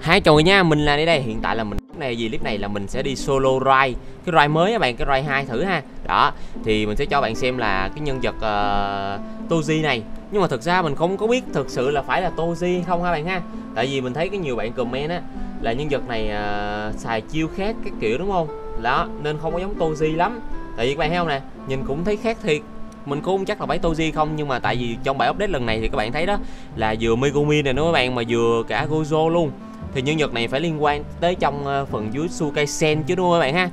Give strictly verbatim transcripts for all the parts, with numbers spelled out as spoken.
Hai chồi nha, mình là đi đây, hiện tại là mình này gì clip này là mình sẽ đi solo ride cái ride mới các bạn, cái ride hai thử ha. Đó, thì mình sẽ cho bạn xem là cái nhân vật uh, Toji này. Nhưng mà thực ra mình không có biết thực sự là phải là Toji không ha bạn ha. Tại vì mình thấy cái nhiều bạn comment á là nhân vật này uh, xài chiêu khác cái kiểu đúng không? Đó, nên không có giống Toji lắm. Tại vì các bạn thấy không nè, nhìn cũng thấy khác thiệt. Mình cũng không chắc là phải Toji không, nhưng mà tại vì trong bài update lần này thì các bạn thấy đó là vừa Megumi này nữa các bạn, mà vừa cả Gojo luôn. Thì nhân vật này phải liên quan tới trong phần dưới Sukaisen chứ đúng không các bạn ha.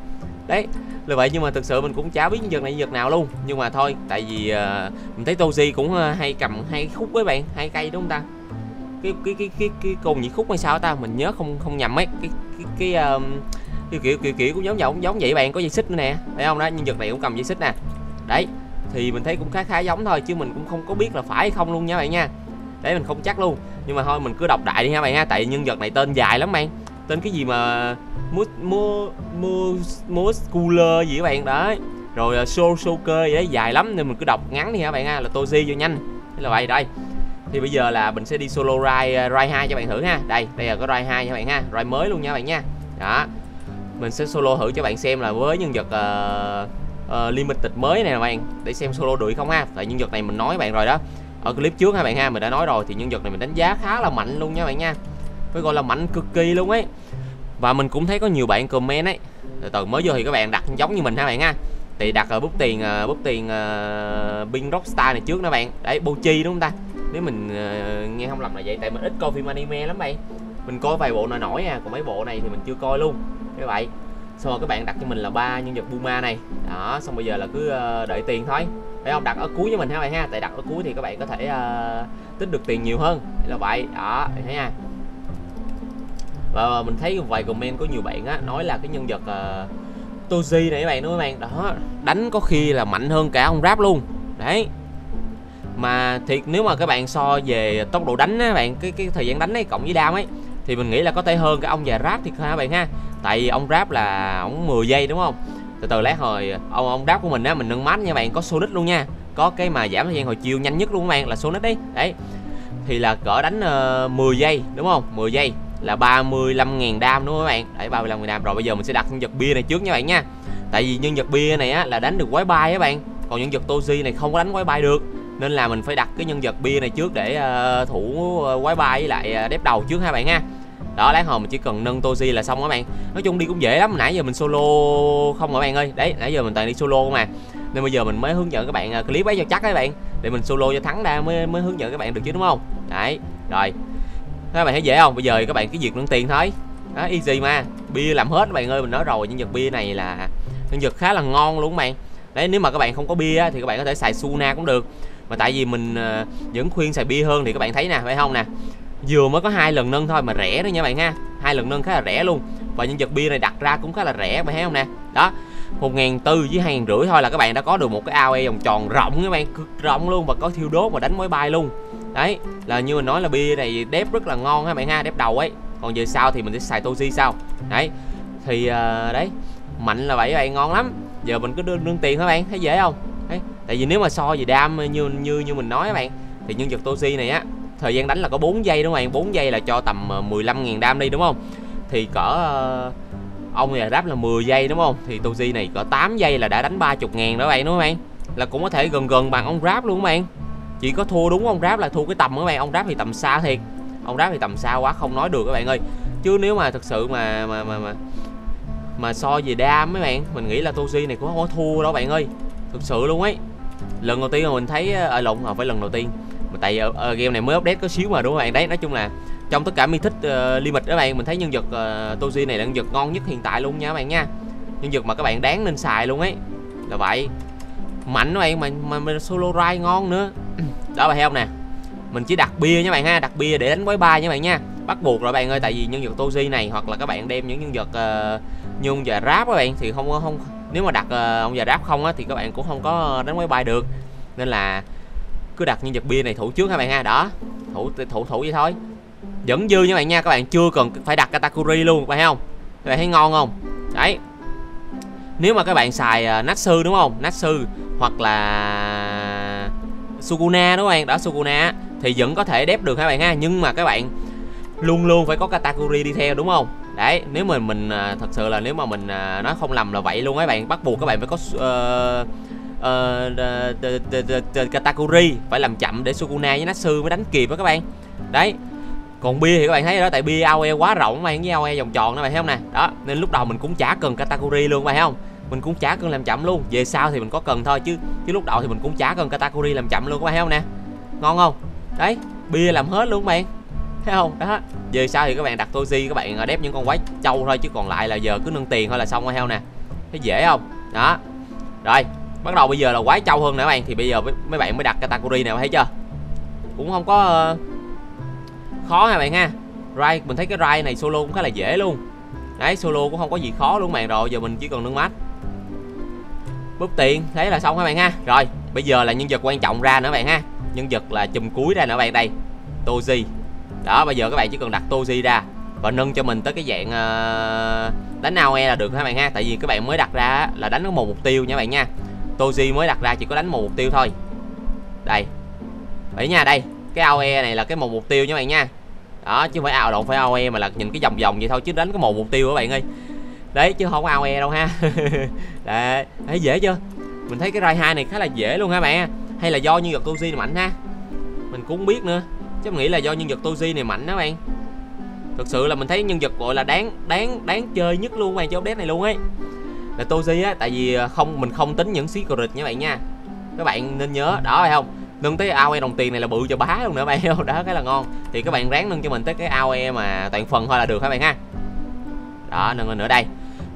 Đấy là vậy, nhưng mà thực sự mình cũng chả biết nhân vật này nhân vật nào luôn. Nhưng mà thôi, tại vì uh, mình thấy Toji cũng hay cầm hai khúc với bạn, hai cây đúng không ta? Cái cái cái cái, cái cùng những khúc hay sao ta, mình nhớ không không nhầm ấy. Cái cái cái uh, kiểu, kiểu kiểu kiểu cũng giống giống giống vậy bạn, có dây xích nữa nè. Thấy không đó, nhân vật này cũng cầm dây xích nè. Đấy, thì mình thấy cũng khá khá giống thôi chứ mình cũng không có biết là phải hay không luôn nha bạn nha. Đấy mình không chắc luôn. Nhưng mà thôi mình cứ đọc đại đi ha bạn ha, tại nhân vật này tên dài lắm bạn. Tên cái gì mà mua mua mua cooler gì các bạn đấy. Rồi uh, show show cơ đấy, dài lắm nên mình cứ đọc ngắn đi ha bạn ha, là Toji cho nhanh. Thế là vậy đây. Thì bây giờ là mình sẽ đi solo ride ride hai cho bạn thử ha. Đây, đây là có ride hai nha bạn ha, ride mới luôn nha bạn nha. Đó. Mình sẽ solo thử cho bạn xem là với nhân vật uh, uh, Limited mới này nè bạn, để xem solo được không ha. Tại nhân vật này mình nói bạn rồi đó. Ở clip trước hai bạn ha, mình đã nói rồi thì nhân vật này mình đánh giá khá là mạnh luôn nha bạn nha. Phải gọi là mạnh cực kỳ luôn ấy. Và mình cũng thấy có nhiều bạn comment ấy. Từ từ mới vô thì các bạn đặt giống như mình ha bạn ha. Thì đặt ở bút tiền bút tiền uh, Pink Rockstar này trước nè bạn. Đấy Bochi đúng không ta? Nếu mình uh, nghe không lầm là vậy, tại mình ít coi phim anime lắm bạn. Mình coi vài bộ nổi nổi à, còn mấy bộ này thì mình chưa coi luôn. Như vậy. Xong rồi các bạn đặt cho mình là ba nhân vật Buma này. Đó, xong bây giờ là cứ uh, đợi tiền thôi. Phải không, đặt ở cuối với mình ha bạn ha, tại đặt ở cuối thì các bạn có thể uh, tích được tiền nhiều hơn. Đấy là vậy đó, thấy nha. Và mình thấy vài comment có nhiều bạn á, nói là cái nhân vật uh, Toji này các bạn đúng không bạn, đó đánh có khi là mạnh hơn cả ông Rap luôn đấy. Mà thiệt nếu mà các bạn so về tốc độ đánh á bạn, cái cái thời gian đánh ấy cộng với đam ấy, thì mình nghĩ là có thể hơn cả ông già Rap thiệt ha bạn ha. Tại vì ông Rap là ông mười giây đúng không? Từ từ lát hồi ông ông đáp của mình á, mình nâng mát nha bạn, có Sonic luôn nha, có cái mà giảm thời gian hồi chiêu nhanh nhất luôn các bạn là Sonic đấy. Đấy thì là cỡ đánh uh, mười giây đúng không, mười giây là ba mươi lăm nghìn đam đúng không các bạn, đấy ba mươi lăm nghìn đam. Rồi bây giờ mình sẽ đặt nhân vật bia này trước nha bạn nha, tại vì nhân vật bia này á là đánh được quái bay các bạn, còn nhân vật Toji này không có đánh quái bay được, nên là mình phải đặt cái nhân vật bia này trước để uh, thủ uh, quái bay với lại uh, đép đầu trước ha bạn ha. Đó lát hồi mình chỉ cần nâng Toji là xong các bạn. Nói chung đi cũng dễ lắm, nãy giờ mình solo không các bạn ơi. Đấy nãy giờ mình toàn đi solo không à, nên bây giờ mình mới hướng dẫn các bạn clip ấy cho chắc các bạn, để mình solo cho thắng ra mới mới hướng dẫn các bạn được chứ đúng không. Đấy rồi các bạn thấy dễ không, bây giờ các bạn cái việc nâng tiền thôi đó, easy mà. Bia làm hết các bạn ơi, mình nói rồi nhân vật bia này là nhân vật khá là ngon luôn các bạn. Đấy nếu mà các bạn không có bia thì các bạn có thể xài Suna cũng được, mà tại vì mình vẫn khuyên xài bia hơn. Thì các bạn thấy nè phải không nè, vừa mới có hai lần nâng thôi mà rẻ đó nha bạn ha, hai lần nâng khá là rẻ luôn. Và nhân vật bia này đặt ra cũng khá là rẻ bạn thấy không nè, đó một ngàn tư với hai ngàn rưỡi thôi là các bạn đã có được một cái ao vòng tròn rộng các bạn, cực rộng luôn, và có thiêu đốt và đánh máy bay luôn. Đấy là như mình nói là bia này đép rất là ngon ha bạn ha, đép đầu ấy, còn về sau thì mình sẽ xài Toji sau. Đấy thì uh, đấy mạnh là vậy bạn, ngon lắm. Giờ mình cứ đưa nương tiền hả bạn, thấy dễ không. Đấy, tại vì nếu mà so về đam như như như mình nói các bạn, thì nhân vật Toji này á thời gian đánh là có bốn giây đúng không bạn, bốn giây là cho tầm mười lăm nghìn đam đi đúng không, thì cỡ ông này Rap là mười giây đúng không, thì Toji này cỡ tám giây là đã đánh ba mươi nghìn đó bạn đúng không bạn, là cũng có thể gần gần bằng ông Rap luôn các bạn. Chỉ có thua đúng ông Rap là thua cái tầm các bạn, ông Rap thì tầm xa thiệt, ông Rap thì tầm xa quá không nói được các bạn ơi. Chứ nếu mà thực sự mà mà mà mà, mà so về đam mấy bạn, mình nghĩ là Toji này cũng không có thua đâu bạn ơi, thực sự luôn ấy. Lần đầu tiên mà mình thấy ở à, lộn không phải lần đầu tiên, tại uh, game này mới update có xíu mà đúng không bạn. Đấy nói chung là trong tất cả mi thích uh, limit đó bạn, mình thấy nhân vật uh, Toji này là nhân vật ngon nhất hiện tại luôn nha các bạn nha, nhân vật mà các bạn đáng nên xài luôn ấy, là vậy mạnh đó bạn, mà, mà, mà solo ride ngon nữa đó bạn thấy không nè. Mình chỉ đặt bia nha bạn ha, đặt bia để đánh quái ba nha bạn nha, bắt buộc rồi bạn ơi. Tại vì nhân vật Toji này hoặc là các bạn đem những nhân vật uh, như ông già Rap các bạn thì không không nếu mà đặt uh, ông già Rap không á thì các bạn cũng không có đánh quái ba được, nên là cứ đặt nhân vật bia này thủ trước các bạn ha. Đó thủ thủ thủ vậy thôi, vẫn dư nha bạn nha, các bạn chưa cần phải đặt Katakuri luôn các bạn thấy không, các bạn thấy ngon không. Đấy nếu mà các bạn xài uh, Natsu đúng không, Natsu hoặc là Sukuna đúng không bạn, đó Sukuna thì vẫn có thể đép được các bạn ha. Nhưng mà các bạn luôn luôn phải có category đi theo đúng không? Đấy, nếu mình mình thật sự là nếu mà mình nó không lầm là vậy luôn ấy bạn, bắt buộc các bạn phải có uh, uh, category, phải làm chậm để Sukuna với Natsu mới đánh kịp đó các bạn. Đấy. Còn bia thì các bạn thấy đó, tại bia a o e quá rộng các bạn, với a o e vòng tròn đó bạn thấy không nè. Đó, nên lúc đầu mình cũng chả cần category luôn các bạn thấy không? Mình cũng chả cần làm chậm luôn. Về sau thì mình có cần thôi chứ chứ lúc đầu thì mình cũng chả cần category làm chậm luôn các bạn thấy không nè. Ngon không? Đấy, bia làm hết luôn các bạn. Thấy không? Đó. Về sau thì các bạn đặt Toji, các bạn đép những con quái trâu thôi chứ còn lại là giờ cứ nâng tiền thôi là xong rồi heo nè. Thấy dễ không? Đó. Rồi, bắt đầu bây giờ là quái trâu hơn nữa các bạn, thì bây giờ mấy bạn mới đặt category nè, thấy chưa? Cũng không có uh... khó ha bạn ha. Rai mình thấy cái Rai này solo cũng khá là dễ luôn. Đấy, solo cũng không có gì khó luôn bạn, rồi giờ mình chỉ cần nâng mát. Búp tiền, thấy là xong các bạn ha. Rồi, bây giờ là nhân vật quan trọng ra nữa bạn ha. Nhân vật là chùm cuối ra nữa bạn, đây. Toji. Đó, bây giờ các bạn chỉ cần đặt Toji ra và nâng cho mình tới cái dạng uh, đánh a o e là được các bạn ha. Tại vì các bạn mới đặt ra là đánh có một mục tiêu nha bạn nha. Toji mới đặt ra chỉ có đánh một mục tiêu thôi. Đây. Đấy nha, đây. Cái a o e này là cái một mục tiêu nha bạn nha. Đó, chứ không phải ao động phải a o e mà là nhìn cái vòng vòng vậy thôi chứ đánh cái một mục tiêu các bạn ơi. Đấy, chứ không a o e đâu ha. Đấy, thấy dễ chưa? Mình thấy cái Rai hai này khá là dễ luôn ha bạn. Hay là do nhân vật Toji mạnh ha. Mình cũng không biết nữa. Chứ mình nghĩ là do nhân vật Toji này mạnh đó bạn. Thực sự là mình thấy nhân vật gọi là đáng đáng đáng chơi nhất luôn bạn, cho update này luôn ấy. Là Toji á, tại vì không mình không tính những secret nha bạn nha. Các bạn nên nhớ, đó phải không? Nâng tới a o e đồng tiền này là bự cho bá luôn nữa bạn. Đó, cái là ngon. Thì các bạn ráng nâng cho mình tới cái a o e mà toàn phần thôi là được các bạn ha. Đó, nâng lên nữa đây.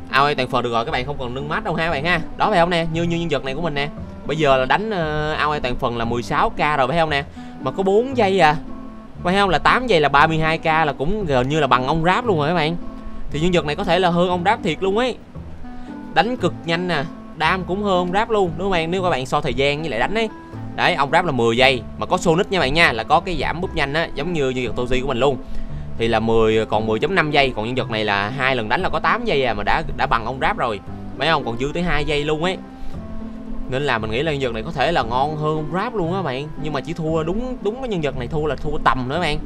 a o e toàn phần được rồi, các bạn không cần nâng mát đâu ha bạn ha. Đó phải không nè, như như nhân vật này của mình nè. Bây giờ là đánh a o e toàn phần là mười sáu k rồi phải không nè. Mà có bốn giây à. Phải không, là tám giây là ba mươi hai k, là cũng gần như là bằng ông Ráp luôn rồi các bạn. Thì nhân vật này có thể là hơn ông Ráp thiệt luôn ấy. Đánh cực nhanh nè, à. Đam cũng hơn ông Ráp luôn đúng không bạn, nếu các bạn so thời gian với lại đánh ấy. Đấy, ông Ráp là mười giây mà có Sonic nha bạn nha, là có cái giảm búp nhanh á, giống như nhân vật Toji của mình luôn. Thì là mười còn mười phẩy năm giây, còn nhân vật này là hai lần đánh là có tám giây à, mà đã đã bằng ông Ráp rồi. Mấy ông còn dư tới hai giây luôn ấy. Nên là mình nghĩ là nhân vật này có thể là ngon hơn ông Ráp luôn á bạn. Nhưng mà chỉ thua đúng đúng cái nhân vật này thua là thua tầm nữa bạn.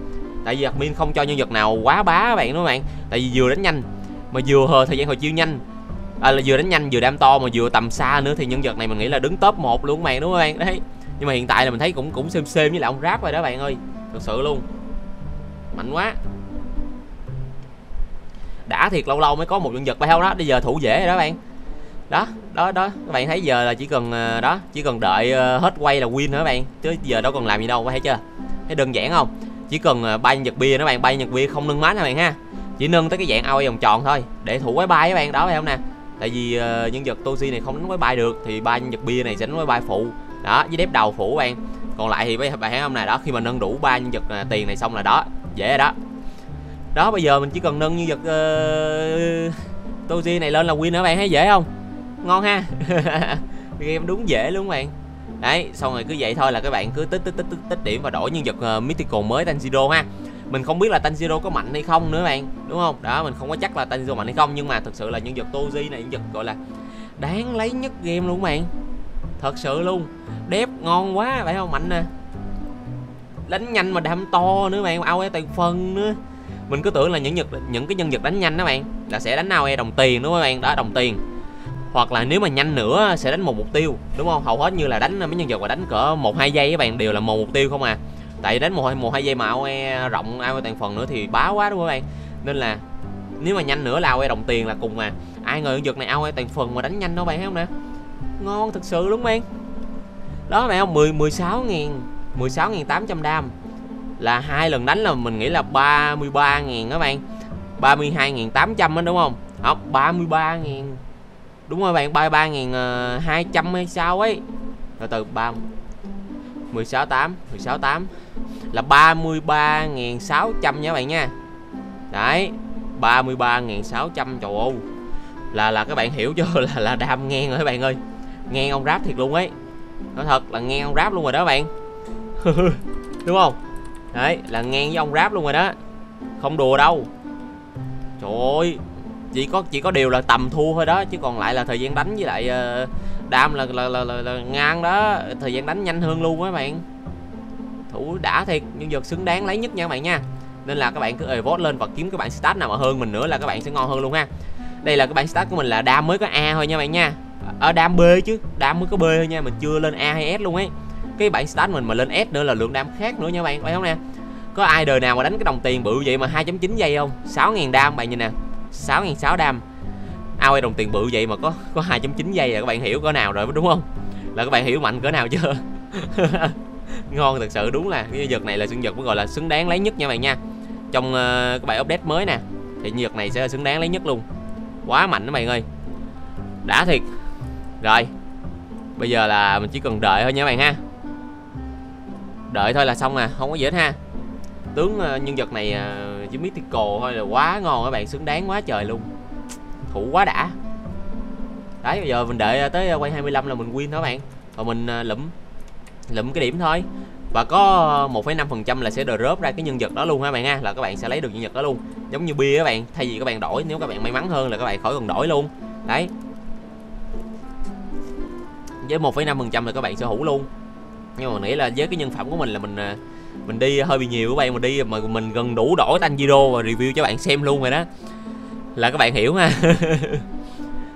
Tại vì admin không cho nhân vật nào quá bá bạn đúng không bạn. Tại vì vừa đánh nhanh mà vừa hờ thời gian hồi chiêu nhanh. À, là vừa đánh nhanh vừa đam to mà vừa tầm xa nữa, thì nhân vật này mình nghĩ là đứng top một luôn bạn đúng không bạn. Đấy. Nhưng mà hiện tại là mình thấy cũng cũng xem xem với lại ông Ráp rồi đó bạn ơi. Thật sự luôn. Mạnh quá. Đã thiệt, lâu lâu mới có một nhân vật phải không đó. Bây giờ thủ dễ rồi đó bạn. Đó, đó, đó, các bạn thấy giờ là chỉ cần đó, chỉ cần đợi hết quay là win nữa các bạn. Chứ giờ đâu còn làm gì đâu, phải thấy chưa? Thấy đơn giản không? Chỉ cần bay nhân vật bia nữa bạn, bay nhân vật bia không nâng mát các bạn ha. Chỉ nâng tới cái dạng a o e vòng tròn thôi để thủ quái bay các bạn, đó phải không nè. Tại vì nhân vật Toji này không đánh quái bay được thì ba nhân vật bia này sẽ đánh quái bay phụ. Đó, với đép đầu phủ bạn. Còn lại thì bạn thấy không nè, đó khi mà nâng đủ ba nhân vật tiền này xong là đó, dễ rồi đó. Đó, bây giờ mình chỉ cần nâng nhân vật uh, Toji này lên là win nữa bạn, thấy dễ không? Ngon ha. Game đúng dễ luôn bạn. Đấy, xong rồi cứ vậy thôi là các bạn cứ tích tích tích tích, tích điểm và đổi nhân vật uh, mythical mới Tanjiro ha. Mình không biết là Tanjiro có mạnh hay không nữa bạn, đúng không? Đó, mình không có chắc là Tanjiro mạnh hay không, nhưng mà thực sự là nhân vật Toji này nhân vật gọi là đáng lấy nhất game luôn bạn. Thật sự luôn. Đép ngon quá phải không, mạnh nè à. Đánh nhanh mà đam to nữa bạn, a o e toàn phần nữa. Mình cứ tưởng là những nhân những cái nhân vật đánh nhanh đó bạn là sẽ đánh a o e đồng tiền đúng không bạn? Đó, đồng tiền. Hoặc là nếu mà nhanh nữa sẽ đánh một mục tiêu đúng không? Hầu hết như là đánh mấy nhân vật mà đánh cỡ một hai giây các bạn đều là một mục tiêu không à. Tại đánh một hai giây mà a o e rộng a o e toàn phần nữa thì bá quá đúng không các bạn? Nên là nếu mà nhanh nữa là a o e đồng tiền là cùng mà. Ai ngờ nhân vật này a o e toàn phần mà đánh nhanh đâu bạn thấy không nè. Ngon thật sự đúng bạn. Đó bạn không, mười, mười sáu nghìn, mười sáu nghìn tám trăm đam. Là hai lần đánh là mình nghĩ là ba mươi ba nghìn các bạn. ba mươi hai nghìn tám trăm đó đúng không? Không, ba mươi ba nghìn. Đúng rồi bạn, ba mươi ba nghìn hai trăm hay sao ấy. Từ từ ba mười sáu tám, mười sáu tám là ba mươi ba nghìn sáu trăm nha các bạn nha. Đấy, ba mươi ba nghìn sáu trăm trời ơi. Là là các bạn hiểu chưa, là là đam ngang rồi các bạn ơi. Ngang ông Ráp thiệt luôn ấy. Nói thật là ngang ông Ráp luôn rồi đó các bạn. Đúng không? Đấy, là ngang với ông Ráp luôn rồi đó. Không đùa đâu. Trời ơi. Chỉ có chỉ có điều là tầm thua thôi đó, chứ còn lại là thời gian đánh với lại uh, đam là là, là là là ngang đó, thời gian đánh nhanh hơn luôn á các bạn. Thủ đã thiệt, nhân vật xứng đáng lấy nhất nha các bạn nha. Nên là các bạn cứ evolve lên và kiếm các bạn stat nào mà hơn mình nữa là các bạn sẽ ngon hơn luôn ha. Đây là các bạn stat của mình là đam mới có A thôi nha bạn nha. Ở đam B chứ, đam mới có B thôi nha, mình chưa lên A hay S luôn ấy. Cái bản stat mình mà lên S nữa là lượng đam khác nữa nha bạn, phải không nè. Có ai đời nào mà đánh cái đồng tiền bự vậy mà hai chấm chín giây không? sáu nghìn đam bạn nhìn nè, sáu nghìn sáu trăm đam. Ao ơi, đồng tiền bự vậy mà có có hai chấm chín giây là các bạn hiểu cỡ nào rồi đúng không? Là các bạn hiểu mạnh cỡ nào chưa? Ngon thật sự, đúng là cái giật này là sinh giật mới gọi là xứng đáng lấy nhất nha bạn nha. Trong uh, cái bài update mới nè thì giật này sẽ là xứng đáng lấy nhất luôn. Quá mạnh đó bạn ơi. Đã thiệt. Rồi. Bây giờ là mình chỉ cần đợi thôi nha bạn ha. Đợi thôi là xong à, không có gì hết ha. Tướng uh, nhân vật này uh, chỉ mythical thôi là quá ngon các bạn, xứng đáng quá trời luôn. Thủ quá đã. Đấy, bây giờ mình đợi tới quay hai mươi lăm là mình win thôi bạn. Rồi mình uh, lụm lụm cái điểm thôi. Và có một phẩy năm phần trăm là sẽ drop ra cái nhân vật đó luôn ha bạn ha, là các bạn sẽ lấy được nhân vật đó luôn. Giống như bia các bạn, thay vì các bạn đổi, nếu các bạn may mắn hơn là các bạn khỏi cần đổi luôn. Đấy. Với một phẩy năm phần trăm là các bạn sở hữu luôn. Nhưng mà mình nghĩ là với cái nhân phẩm của mình là mình mình đi hơi bị nhiều các bạn, mình đi mà mình gần đủ đổi Tanjiro và review cho bạn xem luôn rồi đó. Là các bạn hiểu ha.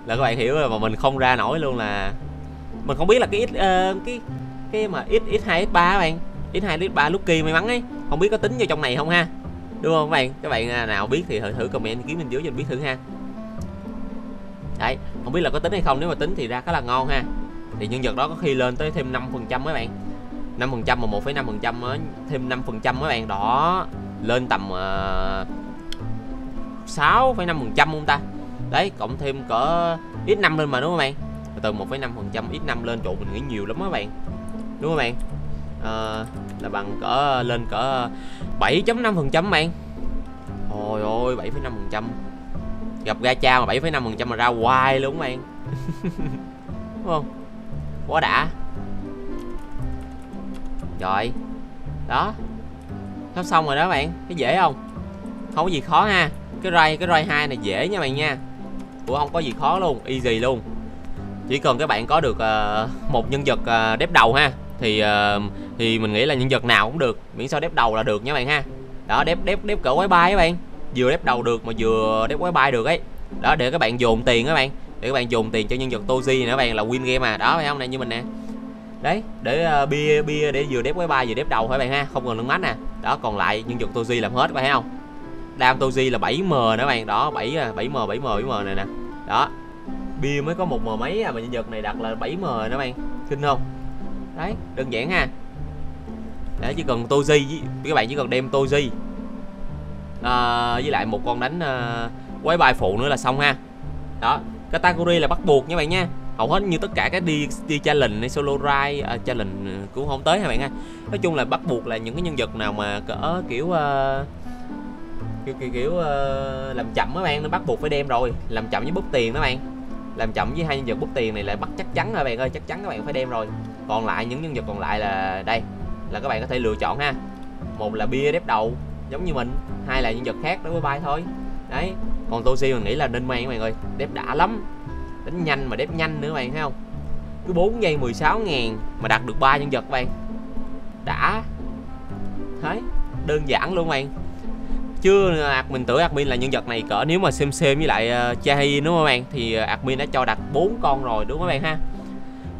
Là các bạn hiểu mà mình không ra nổi luôn, là mình không biết là cái ít uh, cái cái mà ích ích hai ích ba các bạn, ích hai ích ba Lucky may mắn ấy, không biết có tính vào trong này không ha. Đúng không các bạn? Các bạn nào biết thì thử, thử comment kiếm bên dưới cho mình biết thử ha. Đấy, không biết là có tính hay không, nếu mà tính thì ra khá là ngon ha. Thì nhân vật đó có khi lên tới thêm năm phần trăm mấy bạn, năm phần trăm mà một phẩy năm phần trăm thêm năm phần trăm mấy bạn, đó lên tầm uh, sáu phẩy năm phần trăm không ta. Đấy, cộng thêm cỡ ích năm lên mà đúng không bạn? Từ một phẩy năm phần trăm ích năm lên trụ mình nghĩ nhiều lắm các bạn. Đúng không bạn? À, là bằng cỡ lên cỡ bảy phẩy năm phần trăm bạn. Ôi ôi, bảy phẩy năm phần trăm. Gặp gacha mà bảy phẩy năm phần trăm mà ra hoài luôn bạn. Đúng không? Quá đã. Rồi. Đó. Sắp xong rồi đó bạn, cái dễ không? Không có gì khó ha. Cái ray cái ray hai này dễ nha bạn nha. Ủa không có gì khó luôn, easy luôn. Chỉ cần các bạn có được uh, một nhân vật uh, đép đầu ha, thì uh, thì mình nghĩ là nhân vật nào cũng được, miễn sao đép đầu là được nha bạn ha. Đó, đép đép đép cỡ quái bay các bạn, vừa đép đầu được mà vừa đép quái bay được ấy. Đó, để các bạn dồn tiền các bạn, để các bạn dồn tiền cho nhân vật Toji nữa các bạn là win game mà. Đó phải không này, như mình nè. Đấy, để uh, bia bia để vừa đép quái bay vừa đép đầu phải bạn ha, không cần lưng mát nè. Đó, còn lại nhân vật Toji làm hết phải không? Đam Toji là bảy M nữa bạn, đó bảy bảy M bảy M bảy M này nè. Đó. Bia mới có một mờ mấy à, mà nhân vật này đặt là bảy M nữa bạn, kinh không? Đấy, đơn giản ha. Để chỉ cần Toji, các bạn chỉ cần đem Toji à, với lại một con đánh à, quái bài phụ nữa là xong ha. Đó, category là bắt buộc nha bạn nha. Hầu hết như tất cả các đi đi challenge hay solo ride à, challenge cũng không tới ha bạn ha. Nói chung là bắt buộc là những cái nhân vật nào mà cỡ kiểu à, kiểu kiểu, kiểu uh, làm chậm các bạn, nó bắt buộc phải đem rồi, làm chậm với bút tiền đó bạn, làm chậm với hai nhân vật bút tiền này là bắt chắc chắn rồi bạn ơi, chắc chắn các bạn phải đem rồi. Còn lại những nhân vật còn lại là đây là các bạn có thể lựa chọn ha, một là bia đép đầu giống như mình, hai là nhân vật khác đối với bay thôi. Đấy, còn Toji mình nghĩ là nên mang các bạn ơi, đép đã lắm, đánh nhanh mà đép nhanh nữa các bạn thấy không, cứ bốn giây mười sáu ngàn mà đặt được ba nhân vật các bạn, đã thấy đơn giản luôn các bạn. Chứ mình tưởng admin là nhân vật này cỡ nếu mà xem xem với lại uh, Chahin đúng không bạn, thì admin đã cho đặt bốn con rồi đúng không các bạn ha.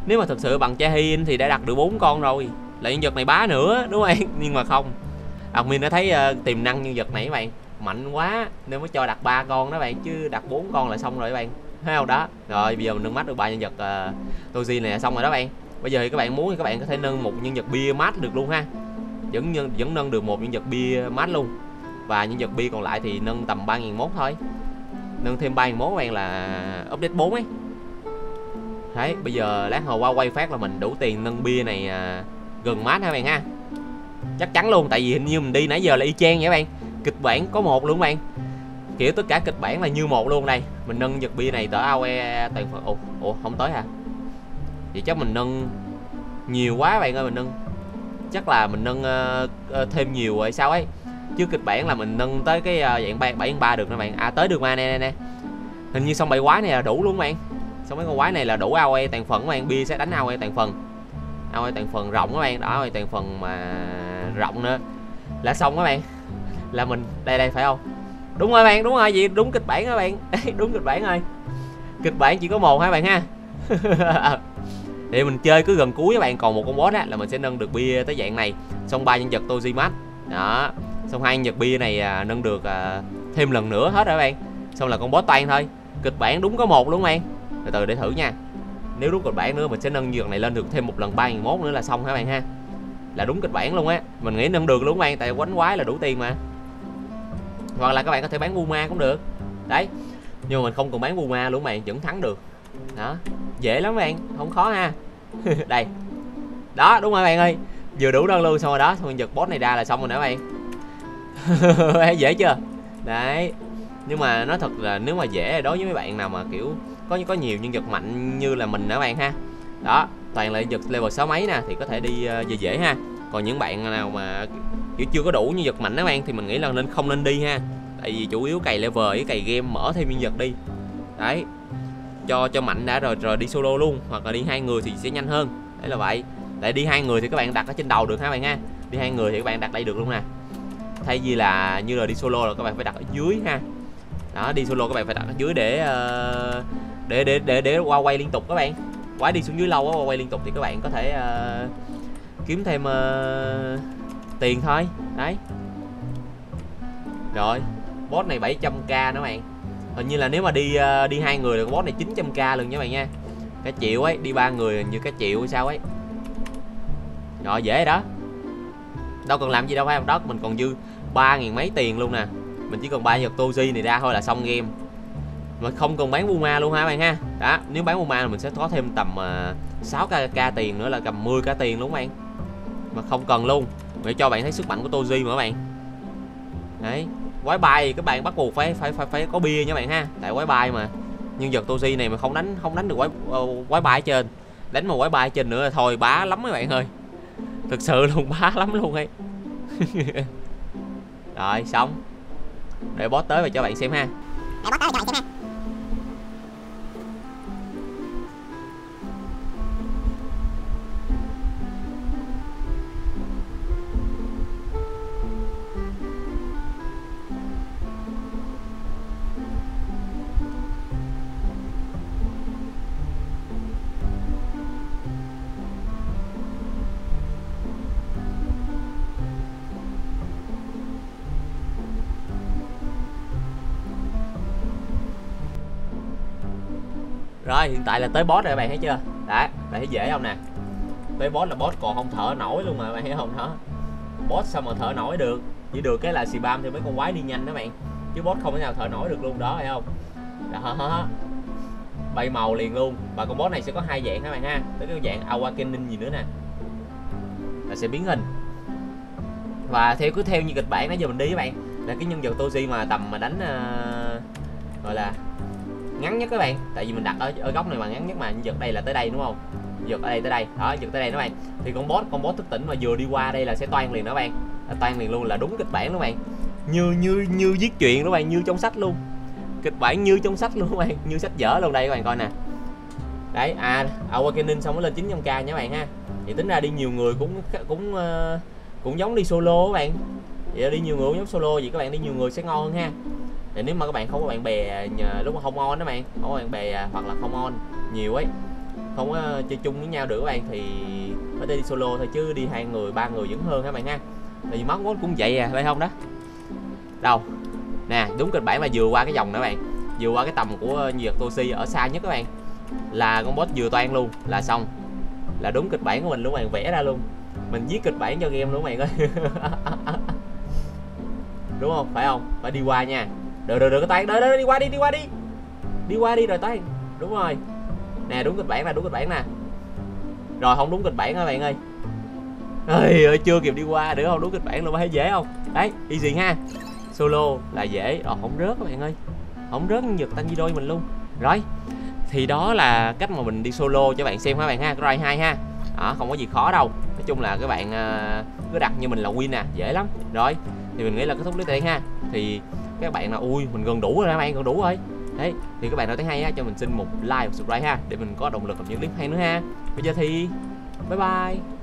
Nếu mà thật sự bằng Chahin thì đã đặt được bốn con rồi, lại nhân vật này bá nữa đúng không bạn. Nhưng mà không, admin đã thấy uh, tiềm năng nhân vật này các bạn mạnh quá nên mới cho đặt ba con đó bạn, chứ đặt bốn con là xong rồi các bạn thấy không. Đó, rồi bây giờ mình nâng max được ba nhân vật uh, Toji này là xong rồi đó bạn. Bây giờ thì các bạn muốn thì các bạn có thể nâng một nhân vật bia max được luôn ha, vẫn nhân vẫn nâng được một nhân vật bia max luôn. Và những vật bi còn lại thì nâng tầm ba nghìn mốt thôi, nâng thêm ba nghìn mốt bạn là update bốn ấy. Đấy, bây giờ lát hồi qua quay phát là mình đủ tiền nâng bia này à, gần mát ha bạn ha, chắc chắn luôn. Tại vì hình như mình đi nãy giờ là y chang vậy bạn, kịch bản có một luôn bạn, kiểu tất cả kịch bản là như một luôn. Đây mình nâng vật bia này tới a o e toàn phần. Ủa, ủa không tới hả? Vậy chắc mình nâng nhiều quá bạn ơi, mình nâng chắc là mình nâng uh, thêm nhiều rồi sao ấy. Chứ kịch bản là mình nâng tới cái dạng bảy ba được nè bạn. À tới được mà nè nè nè. Hình như xong bài quái này là đủ luôn bạn. Xong mấy con quái này là đủ a o e toàn phần các bạn, bia sẽ đánh a o e toàn phần. a o e toàn phần rộng các bạn, đó a o e toàn phần mà rộng nữa. Là xong các bạn. là mình đây đây phải không? Đúng rồi bạn, đúng rồi, vậy đúng kịch bản các bạn. Đúng kịch bản rồi. Kịch bản chỉ có một hai bạn ha. Thì mình chơi cứ gần cuối các bạn, còn một con boss á là mình sẽ nâng được bia tới dạng này, xong ba nhân vật Tojimax đó, xong hai nhân vật bia này à, nâng được à, thêm lần nữa hết rồi các bạn, xong là con boss toàn thôi. Kịch bản đúng có một luôn bạn. Từ từ để thử nha. Nếu đúng kịch bản nữa mình sẽ nâng giường này lên được thêm một lần ba nghìn mốt nữa là xong hả bạn ha. Là đúng kịch bản luôn á. Mình nghĩ nâng được luôn bạn, tại quánh quái là đủ tiền mà. Hoặc là các bạn có thể bán Uma cũng được. Đấy. Nhưng mà mình không cần bán Uma luôn bạn, vẫn thắng được. Đó. Dễ lắm bạn, không khó ha. Đây. Đó, đúng rồi bạn ơi. Vừa đủ đơn luôn xong rồi đó, xong rồi giật boss này ra là xong rồi nữa bạn. Dễ chưa? Đấy. Nhưng mà nói thật là nếu mà dễ đối với mấy bạn nào mà kiểu có có nhiều nhân vật mạnh như là mình nữa bạn ha. Đó, toàn là nhân vật level sáu mấy nè thì có thể đi về dễ ha. Còn những bạn nào mà kiểu chưa có đủ nhân vật mạnh đó bạn thì mình nghĩ là nên không nên đi ha. Tại vì chủ yếu cày level với cày game mở thêm nhân vật đi. Đấy. Cho cho mạnh đã rồi rồi đi solo luôn, hoặc là đi hai người thì sẽ nhanh hơn. Đấy là vậy. Tại đi hai người thì các bạn đặt ở trên đầu được ha bạn ha. Đi hai người thì các bạn đặt đây được luôn nè. Thay vì là như là đi solo là các bạn phải đặt ở dưới ha. Đó, đi solo các bạn phải đặt ở dưới để uh, để để để để qua quay liên tục các bạn. Quá đi xuống dưới lâu quá quay liên tục thì các bạn có thể uh, kiếm thêm uh, tiền thôi. Đấy. Rồi, boss này bảy trăm k nữa bạn. Hình như là nếu mà đi uh, đi hai người là boss này chín trăm k luôn nha bạn nha. Cái triệu ấy, đi ba người như cái triệu hay sao ấy. Rồi dễ đó. Đâu cần làm gì đâu phải không? Đó, mình còn dư ba nghìn mấy tiền luôn nè. Mình chỉ cần ba vật Toji này ra thôi là xong game. Mà không cần bán Buma luôn ha bạn ha. Đó, nếu bán Buma là mình sẽ có thêm tầm uh, sáu k tiền nữa là cầm mười k tiền luôn bạn. Mà không cần luôn. Để cho bạn thấy sức mạnh của Toji mà các bạn. Đấy, quái bay các bạn bắt buộc phải phải phải phải có bia nha bạn ha. Tại quái bay mà. Nhân vật Toji này mà không đánh không đánh được quái uh, quái bay trên. Đánh mà quái bay trên nữa là thôi bá lắm các bạn ơi. Thực sự luôn bá lắm luôn ấy. Rồi xong. Để boss tới và cho bạn xem ha. Để boss tới và cho bạn xem ha. Rồi hiện tại là tới boss rồi các bạn thấy chưa? Đã, bạn thấy dễ không nè? Tới boss là boss còn không thở nổi luôn mà bạn thấy không đó. Boss sao mà thở nổi được? Chỉ được cái là xì bam thì mấy con quái đi nhanh đó bạn. Chứ boss không thể nào thở nổi được luôn đó phải không? Đó. Bay màu liền luôn. Và con boss này sẽ có hai dạng các bạn ha. Tới cái dạng Awakening gì nữa nè. Là sẽ biến hình. Và theo cứ theo như kịch bản nãy giờ mình đi các bạn. Là cái nhân vật Toji mà tầm mà đánh uh, gọi là ngắn nhất các bạn, tại vì mình đặt ở, ở góc này mà ngắn nhất mà. Giật đây là tới đây đúng không? Giật ở đây tới đây, đó giật tới đây các bạn. Thì con boss con boss thức tỉnh mà vừa đi qua đây là sẽ toan liền đó bạn, là toan liền luôn là đúng kịch bản đó bạn. Như như như viết chuyện đó bạn, như trong sách luôn, kịch bản như trong sách luôn bạn, như sách vở luôn đây các bạn coi nè. Đấy, à Awakening xong mới lên chín trăm k nha các bạn ha. Thì tính ra đi nhiều người cũng cũng uh, cũng giống đi solo các bạn. Vậy đi nhiều người cũng giống solo vậy các bạn, đi nhiều người sẽ ngon hơn ha. Thì nếu mà các bạn không có bạn bè nhờ, lúc mà không on đó bạn, không có bạn bè hoặc là không on nhiều ấy, không có chơi chung với nhau được các bạn thì có thể đi solo thôi, chứ đi hai người ba người vẫn hơn các bạn ha. Tại vì máu quấn cũng vậy à phải không đó. Đâu nè, đúng kịch bản là vừa qua cái vòng nữa bạn, vừa qua cái tầm của nhân vật Toshi ở xa nhất các bạn, là con boss vừa toan luôn là xong, là đúng kịch bản của mình luôn bạn, vẽ ra luôn, mình viết kịch bản cho game luôn bạn ơi. Đúng không phải không, phải đi qua nha. Được được được cái tay đó, đó đi qua đi, đi qua đi. Đi qua đi rồi tay. Đúng rồi. Nè đúng kịch bản nè, đúng kịch bản nè. Rồi không đúng kịch bản các bạn ơi. Ơi ơi chưa kịp đi qua nữa không đúng kịch bản luôn, thấy dễ không? Đấy, easy ha. Solo là dễ, rồi không rớt các bạn ơi. Không rớt nhân vật tăng di đôi mình luôn. Rồi. Thì đó là cách mà mình đi solo cho bạn xem các bạn ha, Cry hai ha. Đó, không có gì khó đâu. Nói chung là các bạn cứ đặt như mình là win nè, dễ lắm. Rồi, thì mình nghĩ là kết thúc clip tại đây ha. Thì các bạn nào ui mình gần đủ rồi các bạn, gần đủ rồi đấy, thì các bạn nào thấy hay á, cho mình xin một like và subscribe ha, để mình có động lực làm những clip hay nữa ha. Bây giờ thì bye bye.